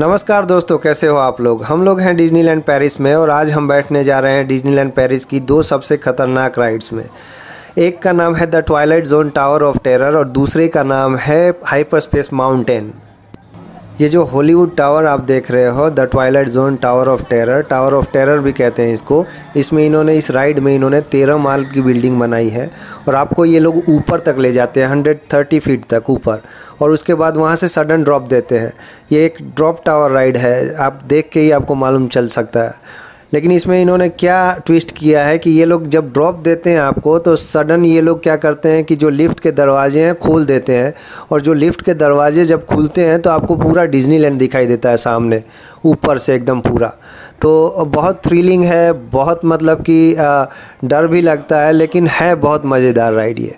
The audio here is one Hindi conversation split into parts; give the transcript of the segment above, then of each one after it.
नमस्कार दोस्तों, कैसे हो आप लोग। हम लोग हैं डिज्नीलैंड पेरिस में और आज हम बैठने जा रहे हैं डिज्नीलैंड पेरिस की दो सबसे खतरनाक राइड्स में। एक का नाम है the twilight zone tower of terror और दूसरे का नाम है हाइपरस्पेस माउंटेन। ये जो हॉलीवुड टावर आप देख रहे हो, the twilight zone tower of terror भी कहते हैं इसको। इसमें इन्होंने इस राइड में 13 माल की बिल्डिंग बनाई है और आपको ये लोग ऊपर तक ले जाते हैं, 130 फीट तक ऊपर, और उसके बाद वहाँ से सडन ड्रॉप देते हैं। ये एक ड्रॉप टावर राइड है, आप देख के ही आपको मालूम चल सकता है। लेकिन इसमें इन्होंने क्या ट्विस्ट किया है कि ये लोग जब ड्रॉप देते हैं आपको तो सडन ये लोग क्या करते हैं कि जो लिफ्ट के दरवाजे हैं खोल देते हैं, और जो लिफ्ट के दरवाजे जब खुलते हैं तो आपको पूरा डिज्नीलैंड दिखाई देता है सामने, ऊपर से एकदम पूरा। तो बहुत थ्रिलिंग है, बहुत मतलब कि डर भी लगता है, लेकिन है बहुत मज़ेदार राइड ये।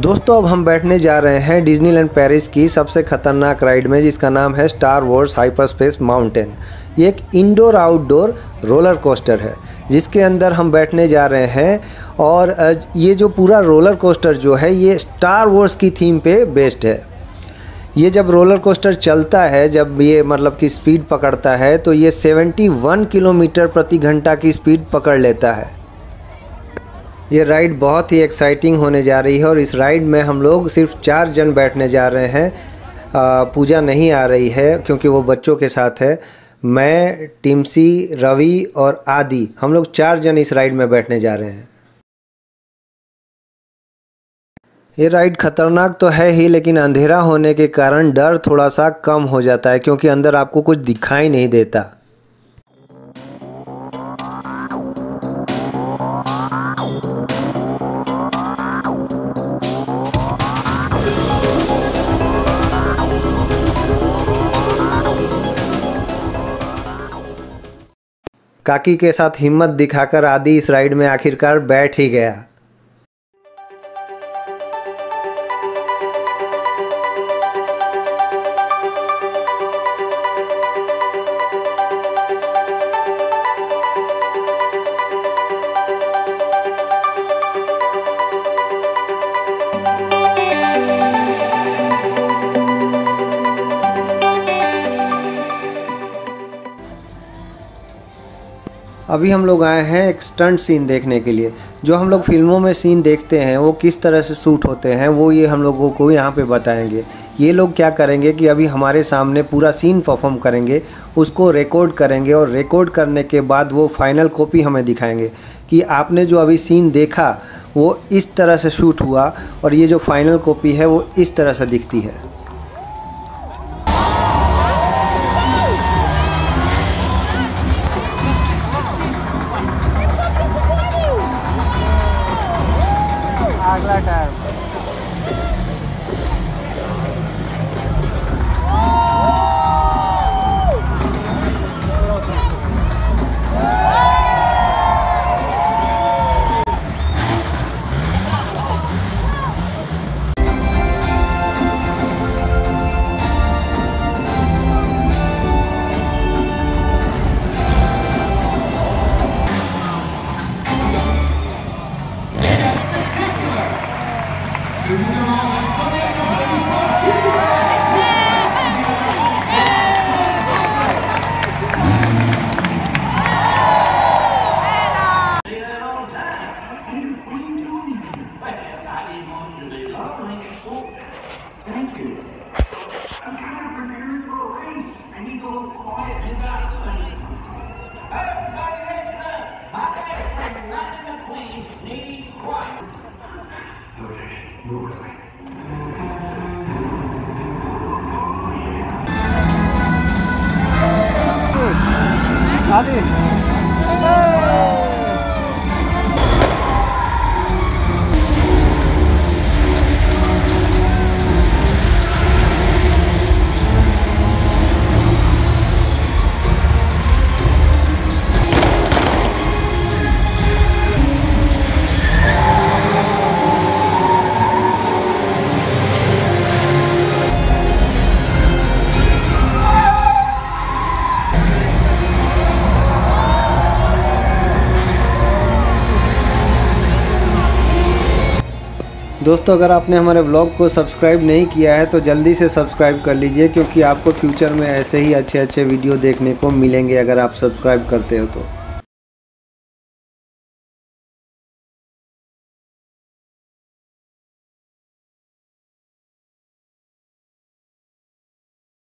दोस्तों, अब हम बैठने जा रहे हैं डिज्नीलैंड पेरिस की सबसे खतरनाक राइड में, जिसका नाम है स्टार वॉर्स हाइपरस्पेस माउंटेन। ये एक इंडोर आउटडोर रोलर कोस्टर है जिसके अंदर हम बैठने जा रहे हैं, और ये जो पूरा रोलर कोस्टर जो है ये स्टार वॉर्स की थीम पे बेस्ड है। ये जब रोलर कोस्टर चलता है, जब ये मतलब कि स्पीड पकड़ता है तो ये 71 किलोमीटर प्रति घंटा की स्पीड पकड़ लेता है। ये राइड बहुत ही एक्साइटिंग होने जा रही है और इस राइड में हम लोग सिर्फ 4 जन बैठने जा रहे हैं। पूजा नहीं आ रही है क्योंकि वो बच्चों के साथ है। मैं, टिमसी, रवि और आदि, हम लोग 4 जन इस राइड में बैठने जा रहे हैं। ये राइड खतरनाक तो है ही, लेकिन अंधेरा होने के कारण डर थोड़ा सा कम हो जाता है क्योंकि अंदर आपको कुछ दिखाई नहीं देता। काकी के साथ हिम्मत दिखाकर आदि इस राइड में आखिरकार बैठ ही गया। अभी हम लोग आए हैं एक स्टंट सीन देखने के लिए। जो हम लोग फिल्मों में सीन देखते हैं वो किस तरह से शूट होते हैं वो ये हम लोगों को यहाँ पे बताएंगे। ये लोग क्या करेंगे कि अभी हमारे सामने पूरा सीन परफॉर्म करेंगे, उसको रिकॉर्ड करेंगे, और रिकॉर्ड करने के बाद वो फाइनल कॉपी हमें दिखाएंगे कि आपने जो अभी सीन देखा वो इस तरह से शूट हुआ और ये जो फाइनल कॉपी है वो इस तरह से दिखती है। दोस्तों अगर आपने हमारे व्लॉग को सब्सक्राइब नहीं किया है तो जल्दी से सब्सक्राइब कर लीजिए, क्योंकि आपको फ्यूचर में ऐसे ही अच्छे अच्छे वीडियो देखने को मिलेंगे अगर आप सब्सक्राइब करते हो तो।